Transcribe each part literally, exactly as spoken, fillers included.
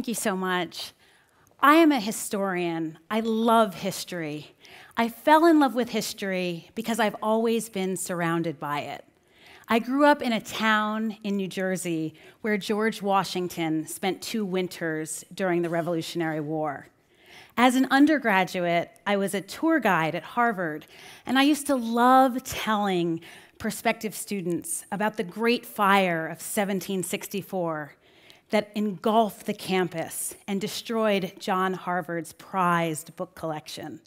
Thank you so much. I am a historian. I love history. I fell in love with history because I've always been surrounded by it. I grew up in a town in New Jersey where George Washington spent two winters during the Revolutionary War. As an undergraduate, I was a tour guide at Harvard, and I used to love telling prospective students about the Great Fire of seventeen sixty-four that engulfed the campus and destroyed John Harvard's prized book collection.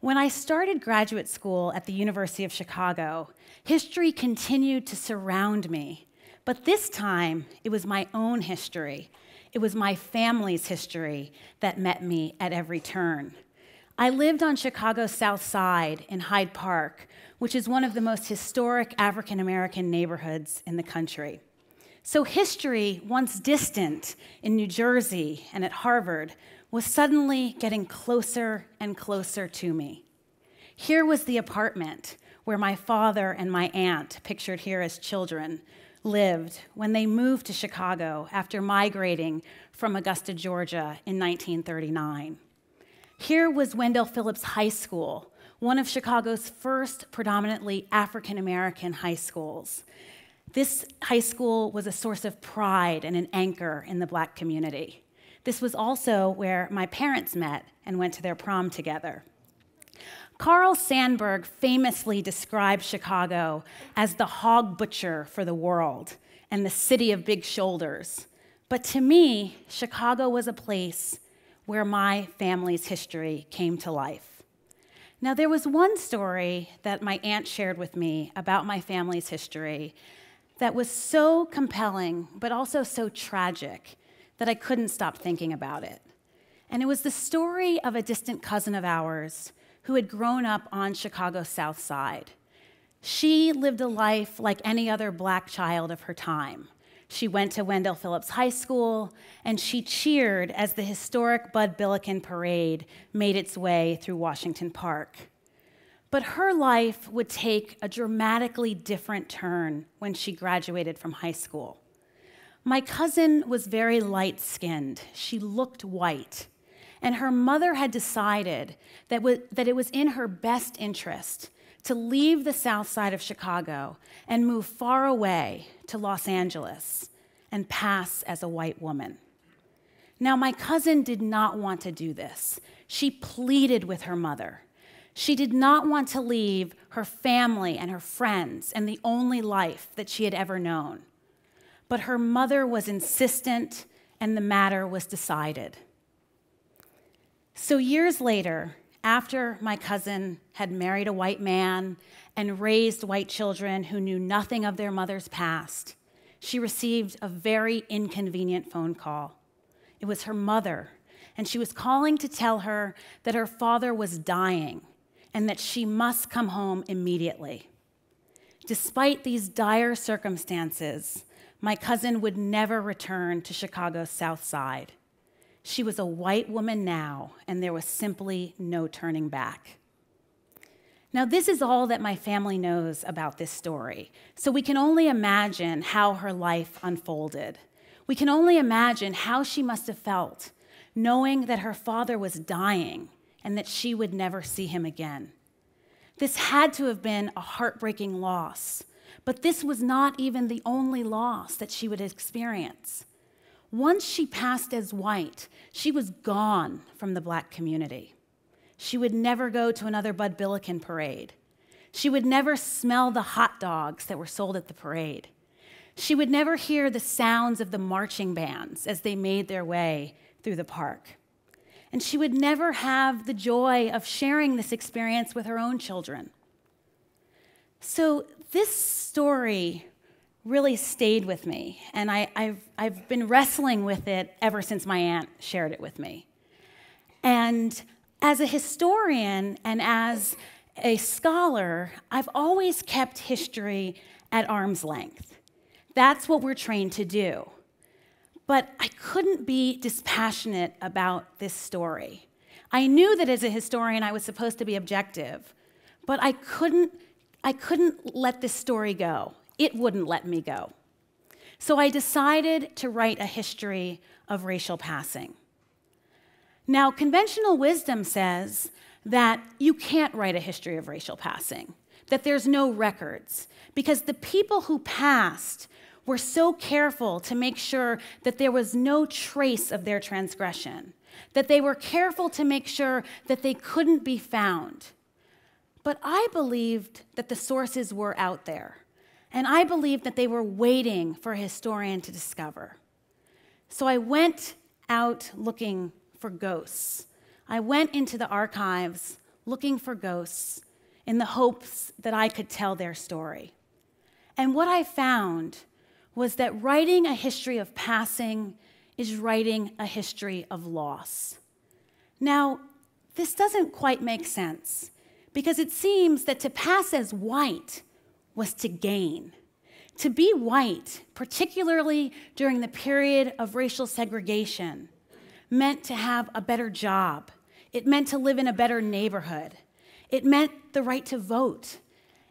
When I started graduate school at the University of Chicago, history continued to surround me, but this time it was my own history. It was my family's history that met me at every turn. I lived on Chicago's South Side in Hyde Park, which is one of the most historic African-American neighborhoods in the country. So history, once distant in New Jersey and at Harvard, was suddenly getting closer and closer to me. Here was the apartment where my father and my aunt, pictured here as children, lived when they moved to Chicago after migrating from Augusta, Georgia in nineteen thirty-nine. Here was Wendell Phillips High School, one of Chicago's first predominantly African-American high schools. This high school was a source of pride and an anchor in the Black community. This was also where my parents met and went to their prom together. Carl Sandburg famously described Chicago as the hog butcher for the world and the city of big shoulders. But to me, Chicago was a place where my family's history came to life. Now, there was one story that my aunt shared with me about my family's history that was so compelling, but also so tragic, that I couldn't stop thinking about it. And it was the story of a distant cousin of ours who had grown up on Chicago's South Side. She lived a life like any other Black child of her time. She went to Wendell Phillips High School, and she cheered as the historic Bud Billiken parade made its way through Washington Park. But her life would take a dramatically different turn when she graduated from high school. My cousin was very light-skinned. She looked white. And her mother had decided that, that it was in her best interest to leave the South Side of Chicago and move far away to Los Angeles and pass as a white woman. Now, my cousin did not want to do this. She pleaded with her mother. She did not want to leave her family and her friends and the only life that she had ever known. But her mother was insistent, and the matter was decided. So years later, after my cousin had married a white man and raised white children who knew nothing of their mother's past, she received a very inconvenient phone call. It was her mother, and she was calling to tell her that her father was dying and that she must come home immediately. Despite these dire circumstances, my cousin would never return to Chicago's South Side. She was a white woman now, and there was simply no turning back. Now, this is all that my family knows about this story, so we can only imagine how her life unfolded. We can only imagine how she must have felt, knowing that her father was dying and that she would never see him again. This had to have been a heartbreaking loss, but this was not even the only loss that she would experience. Once she passed as white, she was gone from the Black community. She would never go to another Bud Billiken parade. She would never smell the hot dogs that were sold at the parade. She would never hear the sounds of the marching bands as they made their way through the park. And she would never have the joy of sharing this experience with her own children. So this story really stayed with me, and I, I've, I've been wrestling with it ever since my aunt shared it with me. And as a historian and as a scholar, I've always kept history at arm's length. That's what we're trained to do. But I couldn't be dispassionate about this story. I knew that as a historian I was supposed to be objective, but I couldn't, I couldn't let this story go. It wouldn't let me go. So I decided to write a history of racial passing. Now, conventional wisdom says that you can't write a history of racial passing, that there's no records, because the people who passed were so careful to make sure that there was no trace of their transgression, that they were careful to make sure that they couldn't be found. But I believed that the sources were out there, and I believed that they were waiting for a historian to discover. So I went out looking for ghosts. I went into the archives looking for ghosts in the hopes that I could tell their story. And what I found was that writing a history of passing is writing a history of loss. Now, this doesn't quite make sense, because it seems that to pass as white was to gain. To be white, particularly during the period of racial segregation, meant to have a better job. It meant to live in a better neighborhood. It meant the right to vote.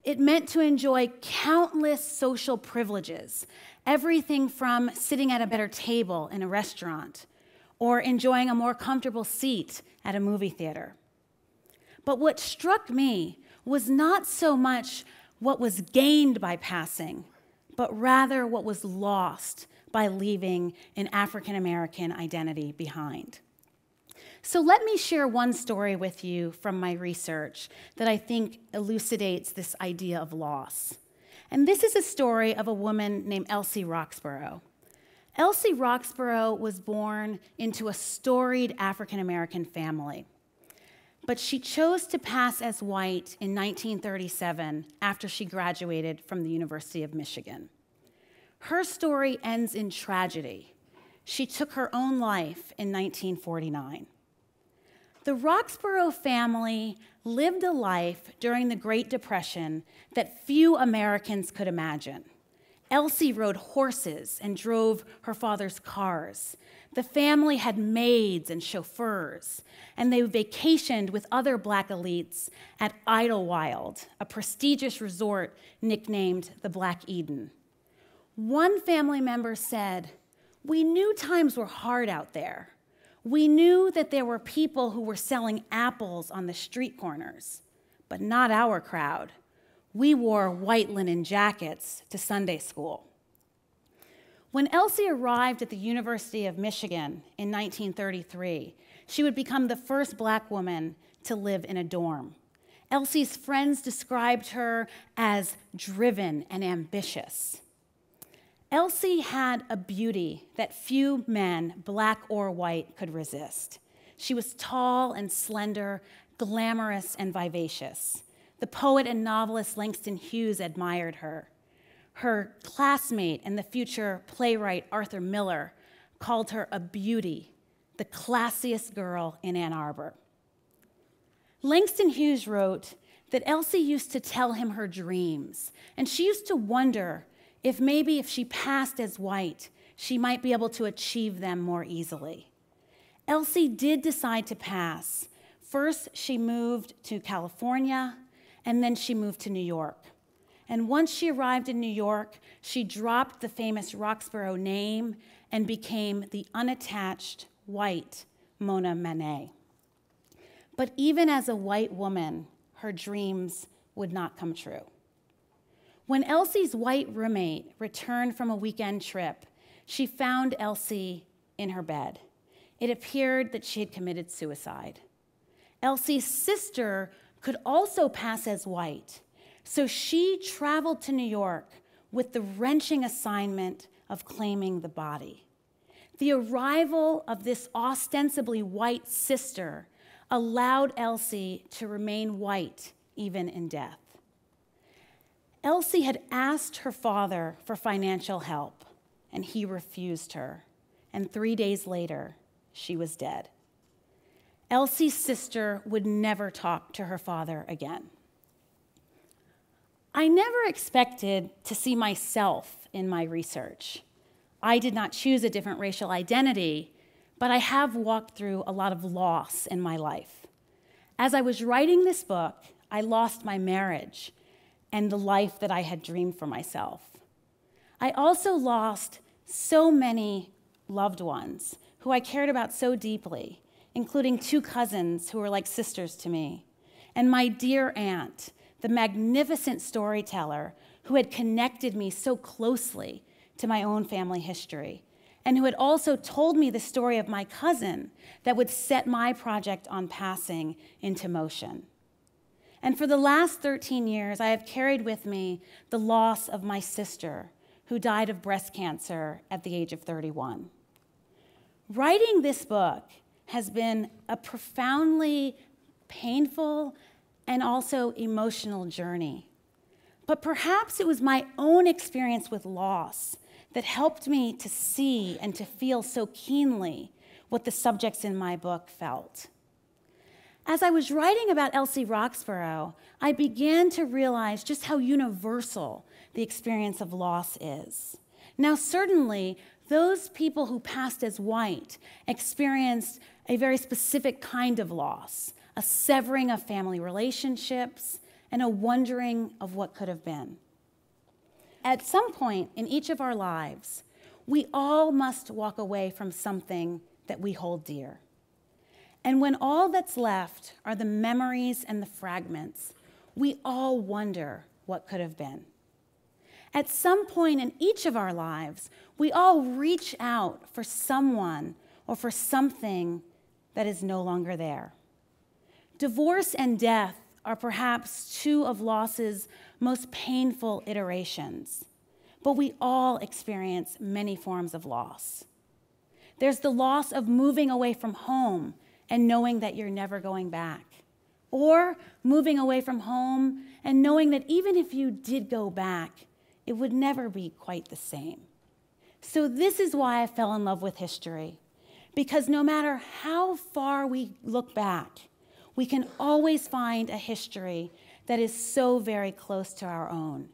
It meant to enjoy countless social privileges, everything from sitting at a better table in a restaurant or enjoying a more comfortable seat at a movie theater. But what struck me was not so much what was gained by passing, but rather what was lost by leaving an African-American identity behind. So let me share one story with you from my research that I think elucidates this idea of loss. And this is a story of a woman named Elsie Roxborough. Elsie Roxborough was born into a storied African-American family, but she chose to pass as white in nineteen thirty-seven after she graduated from the University of Michigan. Her story ends in tragedy. She took her own life in nineteen forty-nine. The Roxborough family lived a life during the Great Depression that few Americans could imagine. Elsie rode horses and drove her father's cars. The family had maids and chauffeurs, and they vacationed with other black elites at Idlewild, a prestigious resort nicknamed the Black Eden. One family member said, "We knew times were hard out there. We knew that there were people who were selling apples on the street corners, but not our crowd. We wore white linen jackets to Sunday school." When Elsie arrived at the University of Michigan in nineteen thirty-three, she would become the first black woman to live in a dorm. Elsie's friends described her as driven and ambitious. Elsie had a beauty that few men, black or white, could resist. She was tall and slender, glamorous and vivacious. The poet and novelist Langston Hughes admired her. Her classmate and the future playwright Arthur Miller called her a beauty, the classiest girl in Ann Arbor. Langston Hughes wrote that Elsie used to tell him her dreams, and she used to wonder if maybe if she passed as white, she might be able to achieve them more easily. Elsie did decide to pass. First, she moved to California, and then she moved to New York. And once she arrived in New York, she dropped the famous Roxborough name and became the unattached white Mona Manet. But even as a white woman, her dreams would not come true. When Elsie's white roommate returned from a weekend trip, she found Elsie in her bed. It appeared that she had committed suicide. Elsie's sister could also pass as white, so she traveled to New York with the wrenching assignment of claiming the body. The arrival of this ostensibly white sister allowed Elsie to remain white even in death. Elsie had asked her father for financial help, and he refused her. And three days later, she was dead. Elsie's sister would never talk to her father again. I never expected to see myself in my research. I did not choose a different racial identity, but I have walked through a lot of loss in my life. As I was writing this book, I lost my marriage and the life that I had dreamed for myself. I also lost so many loved ones who I cared about so deeply, including two cousins who were like sisters to me, and my dear aunt, the magnificent storyteller who had connected me so closely to my own family history, and who had also told me the story of my cousin that would set my project on passing into motion. And for the last thirteen years, I have carried with me the loss of my sister, who died of breast cancer at the age of thirty-one. Writing this book has been a profoundly painful and also emotional journey. But perhaps it was my own experience with loss that helped me to see and to feel so keenly what the subjects in my book felt. As I was writing about Elsie Roxborough, I began to realize just how universal the experience of loss is. Now, certainly, those people who passed as white experienced a very specific kind of loss, a severing of family relationships, and a wondering of what could have been. At some point in each of our lives, we all must walk away from something that we hold dear. And when all that's left are the memories and the fragments, we all wonder what could have been. At some point in each of our lives, we all reach out for someone or for something that is no longer there. Divorce and death are perhaps two of loss's most painful iterations, but we all experience many forms of loss. There's the loss of moving away from home and knowing that you're never going back, or moving away from home and knowing that even if you did go back, it would never be quite the same. So this is why I fell in love with history, because no matter how far we look back, we can always find a history that is so very close to our own.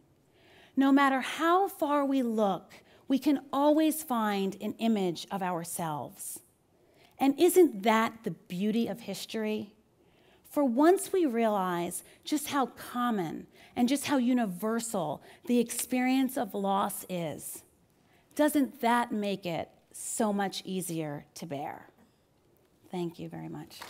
No matter how far we look, we can always find an image of ourselves. And isn't that the beauty of history? For once we realize just how common and just how universal the experience of loss is, doesn't that make it so much easier to bear? Thank you very much.